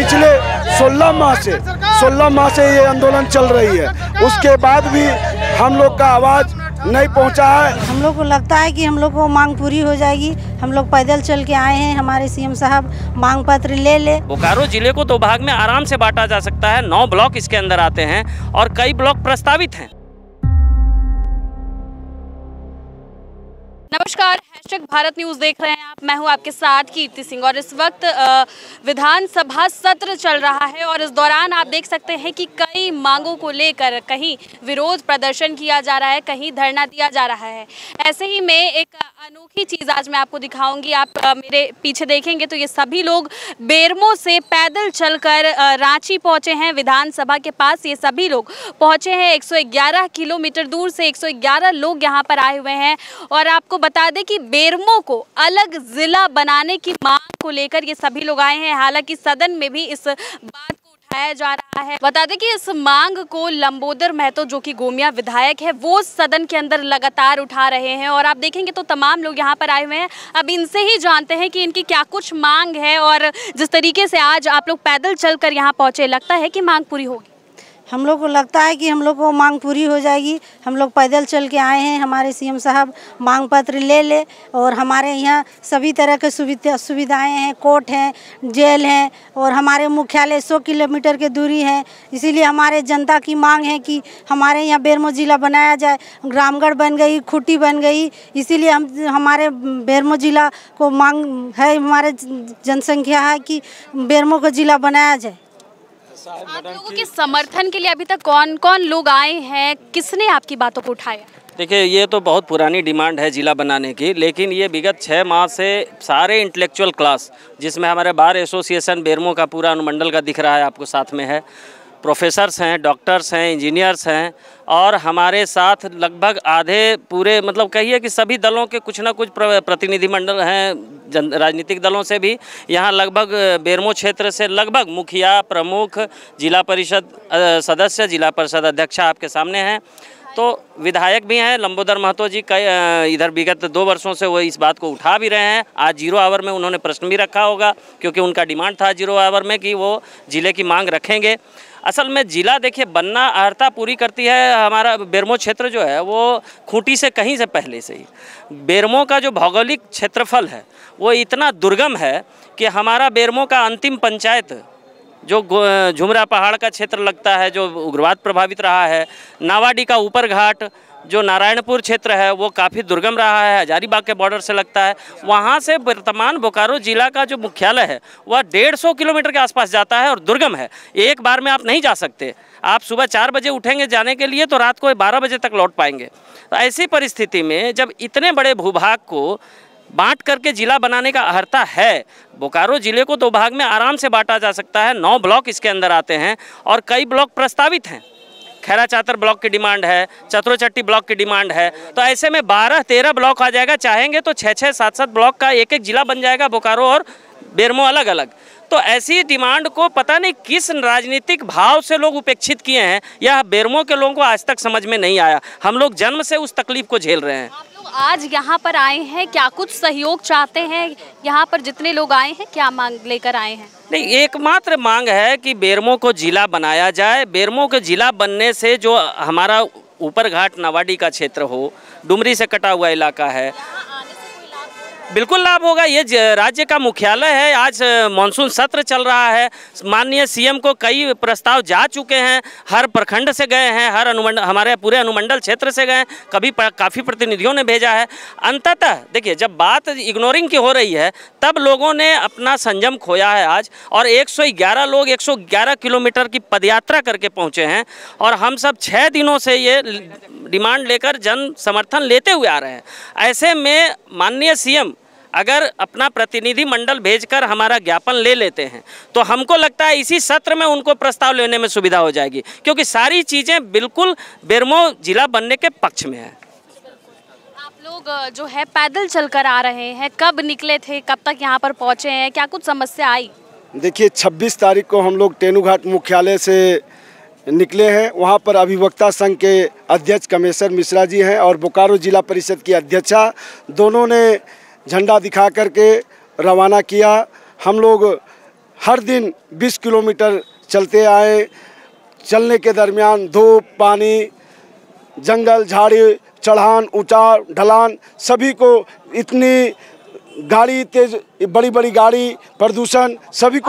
पिछले 16 माह से ये आंदोलन चल रही है, उसके बाद भी हम लोग का आवाज़ नहीं पहुंचा है। हम लोग को लगता है कि हम लोग को मांग पूरी हो जाएगी। हम लोग पैदल चल के आए हैं, हमारे सीएम साहब मांग पत्र ले ले। बोकारो जिले को 2 भाग में आराम से बांटा जा सकता है। 9 ब्लॉक इसके अंदर आते हैं और कई ब्लॉक प्रस्तावित हैं। नमस्कार, भारतन्यूज देख रहे हैं आप, मैं हूं आपके साथ कीर्ति सिंह। और इस वक्त विधानसभा सत्र चल रहा है और इस दौरान आप देख सकते हैं कि कई मांगों को लेकर कहीं विरोध प्रदर्शन किया जा रहा है, कहीं धरना दिया जा रहा है। ऐसे ही में एक अनोखी चीज आज मैं आपको दिखाऊंगी। आप मेरे पीछे देखेंगे तो ये सभी लोग बेरमो से पैदल चलकर रांची पहुंचे हैं। विधानसभा के पास ये सभी लोग पहुंचे हैं। 111 किलोमीटर दूर से 111 लोग यहाँ पर आए हुए हैं। और आपको बता दें कि बेरमो को अलग जिला बनाने की मांग को लेकर ये सभी लोग आए हैं। हालांकि सदन में भी इस बात को उठाया जा रहा है। बता दें कि इस मांग को लंबोदर महतो, जो कि गोमिया विधायक है, वो सदन के अंदर लगातार उठा रहे हैं। और आप देखेंगे तो तमाम लोग यहाँ पर आए हुए हैं। अब इनसे ही जानते हैं कि इनकी क्या कुछ मांग है और जिस तरीके से आज आप लोग पैदल चल कर यहाँ पहुंचे, लगता है कि मांग पूरी होगी। हम लोग को लगता है कि हम लोग को मांग पूरी हो जाएगी। हम लोग पैदल चल के आए हैं, हमारे सीएम साहब मांग पत्र ले ले। और हमारे यहाँ सभी तरह के सुविधाएं हैं, कोर्ट हैं, जेल हैं और हमारे मुख्यालय 100 किलोमीटर के दूरी है। इसीलिए हमारे जनता की मांग है कि हमारे यहाँ बेरमो ज़िला बनाया जाए। ग्रामगढ़ बन गई, खूंटी बन गई, इसीलिए हम हमारे बेरमो ज़िला को मांग है। हमारे जनसंख्या है कि बेरमो को ज़िला बनाया जाए। आप लोगों के समर्थन के लिए अभी तक कौन कौन लोग आए हैं, किसने आपकी बातों को उठाया? देखिए, ये तो बहुत पुरानी डिमांड है ज़िला बनाने की, लेकिन ये विगत 6 माह से सारे इंटेलेक्चुअल क्लास, जिसमें हमारे बार एसोसिएशन बेरमो का पूरा अनुमंडल का दिख रहा है आपको, साथ में है प्रोफेसर्स हैं, डॉक्टर्स हैं, इंजीनियर्स हैं, और हमारे साथ लगभग आधे पूरे, मतलब कहिए कि सभी दलों के कुछ ना कुछ प्रतिनिधिमंडल हैं। राजनीतिक दलों से भी यहाँ लगभग बेरमो क्षेत्र से लगभग मुखिया, प्रमुख, जिला परिषद सदस्य, जिला परिषद अध्यक्ष आपके सामने हैं। तो विधायक भी हैं लंबोदर महतो जी, कई इधर विगत 2 वर्षों से वो इस बात को उठा भी रहे हैं। आज 0 आवर में उन्होंने प्रश्न भी रखा होगा, क्योंकि उनका डिमांड था 0 आवर में कि वो ज़िले की मांग रखेंगे। असल में ज़िला देखिए बनना अर्हता पूरी करती है। हमारा बेरमो क्षेत्र जो है वो खूंटी से कहीं से पहले से ही, बेरमो का जो भौगोलिक क्षेत्रफल है वो इतना दुर्गम है कि हमारा बेरमो का अंतिम पंचायत, जो झुमरा पहाड़ का क्षेत्र लगता है, जो उग्रवाद प्रभावित रहा है, नावाडी का ऊपर घाट, जो नारायणपुर क्षेत्र है वो काफ़ी दुर्गम रहा है, हजारीबाग के बॉर्डर से लगता है, वहाँ से वर्तमान बोकारो जिला का जो मुख्यालय है वह 150 किलोमीटर के आसपास जाता है और दुर्गम है। एक बार में आप नहीं जा सकते। आप सुबह 4 बजे उठेंगे जाने के लिए तो रात को 12 बजे तक लौट पाएंगे। तो ऐसी परिस्थिति में जब इतने बड़े भूभाग को बांट करके ज़िला बनाने का अर्हता है, बोकारो ज़िले को 2 भाग में आराम से बांटा जा सकता है। 9 ब्लॉक इसके अंदर आते हैं और कई ब्लॉक प्रस्तावित हैं। खैरा चातर ब्लॉक की डिमांड है, चतरोचट्टी ब्लॉक की डिमांड है। तो ऐसे में 12-13 ब्लॉक आ जाएगा। चाहेंगे तो 6-6, 7-7 ब्लॉक का एक ज़िला बन जाएगा, बोकारो और बेरमो अलग अलग। तो ऐसी डिमांड को पता नहीं किस राजनीतिक भाव से लोग उपेक्षित किए हैं, यह बेरमो के लोगों को आज तक समझ में नहीं आया। हम लोग जन्म से उस तकलीफ को झेल रहे हैं। आज यहाँ पर आए हैं, क्या कुछ सहयोग चाहते हैं? यहाँ पर जितने लोग आए हैं क्या मांग लेकर आए हैं? नहीं, एकमात्र मांग है कि बेरमो को जिला बनाया जाए। बेरमो के जिला बनने से जो हमारा ऊपर घाट नावाडी का क्षेत्र हो, डुमरी से कटा हुआ इलाका है, बिल्कुल लाभ होगा। ये राज्य का मुख्यालय है। आज मानसून सत्र चल रहा है। माननीय सीएम को कई प्रस्ताव जा चुके हैं, हर प्रखंड से गए हैं, हर अनुमंडल, हमारे पूरे अनुमंडल क्षेत्र से गए, कभी काफ़ी प्रतिनिधियों ने भेजा है। अंततः देखिए, जब बात इग्नोरिंग की हो रही है तब लोगों ने अपना संयम खोया है आज। और 111 लोग 111 किलोमीटर की पदयात्रा करके पहुँचे हैं और हम सब 6 दिनों से ये डिमांड लेकर जन समर्थन लेते हुए आ रहे हैं। ऐसे में माननीय सीएम अगर अपना प्रतिनिधि मंडल भेजकर हमारा ज्ञापन ले लेते हैं तो हमको लगता है इसी सत्र में उनको प्रस्ताव लेने में सुविधा हो जाएगी, क्योंकि सारी चीज़ें बिल्कुल बेरमो जिला बनने के पक्ष में है। आप लोग जो है पैदल चलकर आ रहे हैं, कब निकले थे, कब तक यहाँ पर पहुँचे हैं, क्या कुछ समस्या आई? देखिए, 26 तारीख को हम लोग टेनूघाट मुख्यालय से निकले हैं। वहाँ पर अभिवक्ता संघ के अध्यक्ष कमेश्वर मिश्रा जी हैं और बोकारो जिला परिषद की अध्यक्षा, दोनों ने झंडा दिखा करके रवाना किया। हम लोग हर दिन 20 किलोमीटर चलते आए। चलने के दरमियान धूप, पानी, जंगल, झाड़ी, चढ़ान, उतार, ढलान सभी को, इतनी गाड़ी तेज, बड़ी बड़ी गाड़ी, प्रदूषण सभी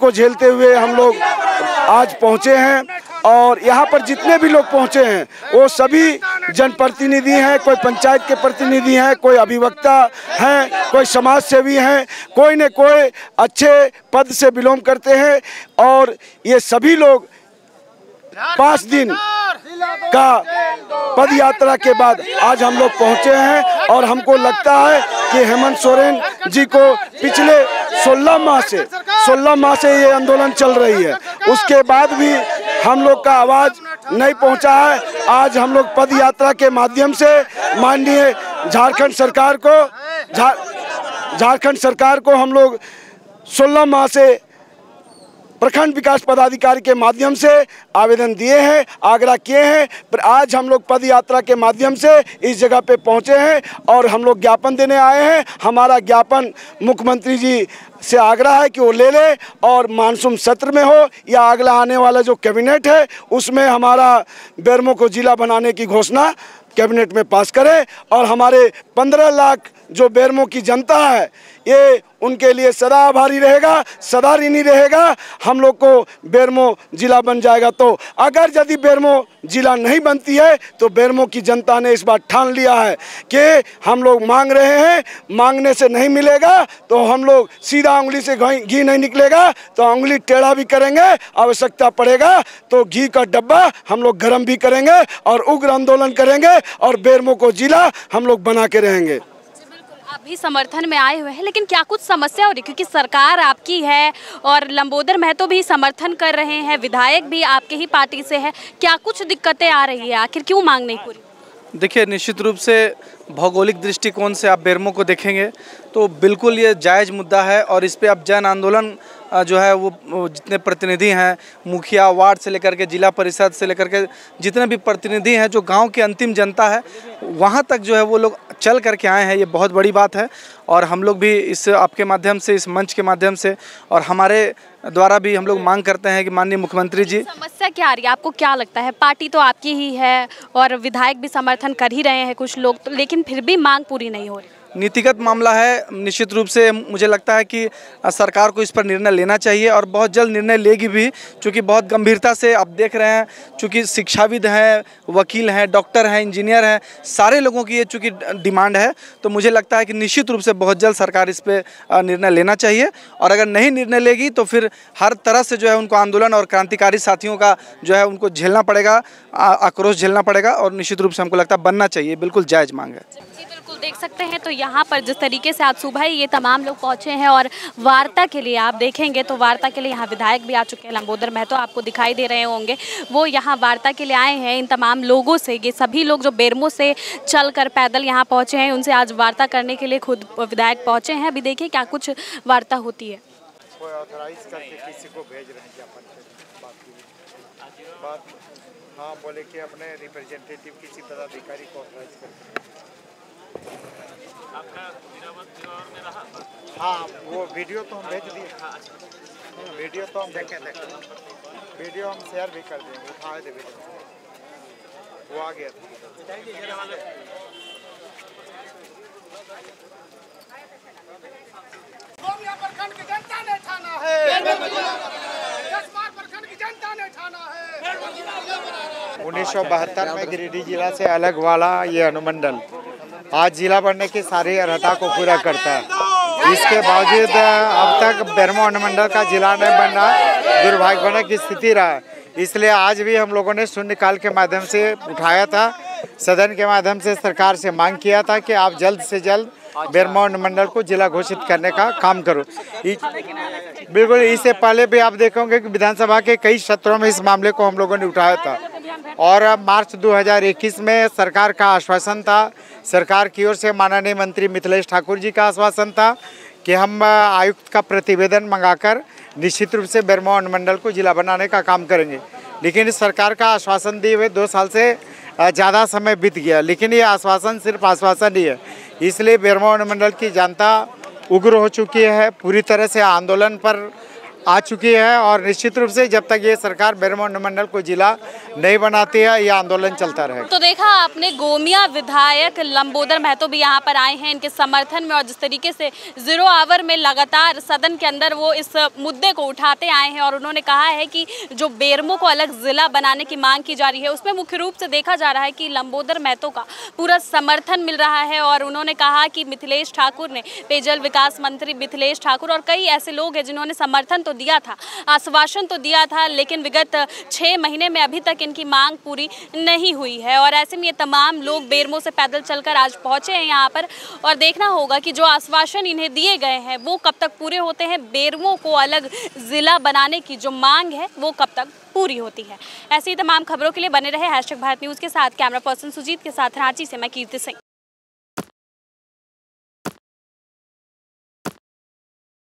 को झेलते हुए हम लोग आज पहुँचे हैं। और यहाँ पर जितने भी लोग पहुँचे हैं वो सभी जनप्रतिनिधि हैं, कोई पंचायत के प्रतिनिधि हैं, कोई अभिवक्ता हैं, कोई समाज सेवी हैं, कोई न कोई अच्छे पद से बिलोंग करते हैं। और ये सभी लोग 5 दिन का पद यात्रा के बाद आज हम लोग पहुँचे हैं। और हमको लगता है कि हेमंत सोरेन जी को पिछले 16 माह से ये आंदोलन चल रही है, उसके बाद भी हम लोग का आवाज़ नहीं पहुंचा है। आज हम लोग पद यात्रा के माध्यम से माननीय झारखंड सरकार को हम लोग 16 माह से प्रखंड विकास पदाधिकारी के माध्यम से आवेदन दिए हैं, आग्रह किए हैं, पर आज हम लोग पद यात्रा के माध्यम से इस जगह पे पहुंचे हैं और हम लोग ज्ञापन देने आए हैं। हमारा ज्ञापन मुख्यमंत्री जी से आग्रह है कि वो ले ले और मानसून सत्र में हो या अगला आने वाला जो कैबिनेट है उसमें हमारा बेरमो को जिला बनाने की घोषणा कैबिनेट में पास करें। और हमारे 15 लाख जो बेरमो की जनता है ये उनके लिए सदा आभारी रहेगा, सदा ऋणी रहेगा। हम लोग को बेरमो जिला बन जाएगा तो, अगर यदि बेरमो जिला नहीं बनती है तो बेरमो की जनता ने इस बार ठान लिया है कि हम लोग मांग रहे हैं, मांगने से नहीं मिलेगा तो हम लोग सीधा उंगली से घी नहीं निकलेगा तो उंगली टेढ़ा भी करेंगे, आवश्यकता पड़ेगा तो घी का डब्बा हम लोग गर्म भी करेंगे और उग्र आंदोलन करेंगे और बेरमो को जिला हम लोग बना के रहेंगे। अभी समर्थन में आए हुए हैं, लेकिन क्या कुछ समस्या हो रही, क्योंकि सरकार आपकी है और लंबोदर महतो भी समर्थन कर रहे हैं, विधायक भी आपके ही पार्टी से है, क्या कुछ दिक्कतें आ रही है, आखिर क्यों मांग नहीं पूरी? देखिए, निश्चित रूप से भौगोलिक दृष्टिकोण से आप बेरमो को देखेंगे तो बिल्कुल ये जायज़ मुद्दा है और इस पर आप जन आंदोलन जो है वो जितने प्रतिनिधि हैं, मुखिया, वार्ड से लेकर के जिला परिषद से लेकर के जितने भी प्रतिनिधि हैं, जो गांव के अंतिम जनता है वहां तक जो है वो लोग चल करके आए हैं, ये बहुत बड़ी बात है। और हम लोग भी इस आपके माध्यम से, इस मंच के माध्यम से और हमारे द्वारा भी हम लोग मांग करते हैं कि माननीय मुख्यमंत्री जी, समस्या क्या आ रही है, आपको क्या लगता है? पार्टी तो आपकी ही है और विधायक भी समर्थन कर ही रहे हैं कुछ लोग तो, लेकिन फिर भी मांग पूरी नहीं हो रही। नीतिगत मामला है, निश्चित रूप से मुझे लगता है कि सरकार को इस पर निर्णय लेना चाहिए और बहुत जल्द निर्णय लेगी भी, क्योंकि बहुत गंभीरता से आप देख रहे हैं, चूँकि शिक्षाविद हैं, वकील हैं, डॉक्टर हैं, इंजीनियर हैं, सारे लोगों की ये चूँकि डिमांड है तो मुझे लगता है कि निश्चित रूप से बहुत जल्द सरकार इस पर निर्णय लेना चाहिए। और अगर नहीं निर्णय लेगी तो फिर हर तरह से जो है उनको आंदोलन और क्रांतिकारी साथियों का जो है उनको झेलना पड़ेगा, आक्रोश झेलना पड़ेगा और निश्चित रूप से हमको लगता है बनना चाहिए, बिल्कुल जायज़ मांग है। देख सकते हैं तो यहाँ पर जिस तरीके से आज सुबह ये तमाम लोग पहुँचे हैं और वार्ता के लिए आप देखेंगे तो वार्ता के लिए यहाँ विधायक भी आ चुके हैं, लंबोदर महतो आपको दिखाई दे रहे होंगे, वो यहाँ वार्ता के लिए आए हैं। इन तमाम लोगों से, ये सभी लोग जो बेरमो से चलकर पैदल यहाँ पहुँचे हैं, उनसे आज वार्ता करने के लिए खुद विधायक पहुँचे हैं। अभी देखिए क्या कुछ वार्ता होती है। आपका विरोध में रहा? हाँ, वो वीडियो तो हम भेज दिए। वीडियो तो हम देखें, वीडियो हम शेयर भी कर देंगे, उठाए थे वीडियो, वो आ गया था। गोमिया प्रखंड की जनता ने ठाना है, जसमार प्रखंड की जनता ने ठाना है। 1972 में गिरिडीह जिला से अलग वाला ये अनुमंडल आज जिला बनने की सारी अर्हता को पूरा करता है। इसके बावजूद अब तक बेरमो अनुमंडल का जिला नहीं बनना दुर्भाग्यपूर्ण की स्थिति रहा है, इसलिए आज भी हम लोगों ने शून्यकाल के माध्यम से उठाया था, सदन के माध्यम से सरकार से मांग किया था कि आप जल्द से जल्द बेरमो अनुमंडल को जिला घोषित करने का काम करो। बिल्कुल, इससे पहले भी आप देखोगे कि विधानसभा के कई सत्रों में इस मामले को हम लोगों ने उठाया था और मार्च 2021 में सरकार का आश्वासन था, सरकार की ओर से माननीय मंत्री मिथिलेश ठाकुर जी का आश्वासन था कि हम आयुक्त का प्रतिवेदन मंगाकर निश्चित रूप से बेरमो अनुमंडल को जिला बनाने का काम करेंगे, लेकिन सरकार का आश्वासन दिए हुए 2 साल से ज़्यादा समय बीत गया, लेकिन ये आश्वासन सिर्फ आश्वासन ही है। इसलिए बेरमो अनुमंडल की जनता उग्र हो चुकी है, पूरी तरह से आंदोलन पर आ चुकी है और निश्चित रूप से जब तक ये सरकार बेरमो मंडल को जिला नहीं बनाती है ये आंदोलन चलता रहेगा। तो देखा आपने, गोमिया विधायक लंबोदर महतो भी यहाँ पर आए हैं इनके समर्थन में, और जिस तरीके से जीरो आवर में लगातार सदन के अंदर वो इस मुद्दे को उठाते आए हैं और उन्होंने कहा है कि जो बेरमो को अलग जिला बनाने की मांग की जा रही है उसमें मुख्य रूप से देखा जा रहा है कि लंबोदर महतो का पूरा समर्थन मिल रहा है। और उन्होंने कहा कि मिथिलेश ठाकुर ने, पेयजल विकास मंत्री मिथिलेश ठाकुर और कई ऐसे लोग हैं जिन्होंने समर्थन दिया था, आश्वासन तो दिया था, लेकिन विगत 6 महीने में अभी तक इनकी मांग पूरी नहीं हुई है। और ऐसे में ये तमाम लोग बेरमो से पैदल चलकर आज पहुंचे हैं यहाँ पर और देखना होगा कि जो आश्वासन इन्हें दिए गए हैं वो कब तक पूरे होते हैं, बेरमो को अलग जिला बनाने की जो मांग है वो कब तक पूरी होती है। ऐसी तमाम खबरों के लिए बने रहे भारतन्यूज के साथ। कैमरा पर्सन सुजीत के साथ राँची से मैं कीर्ति सिंह।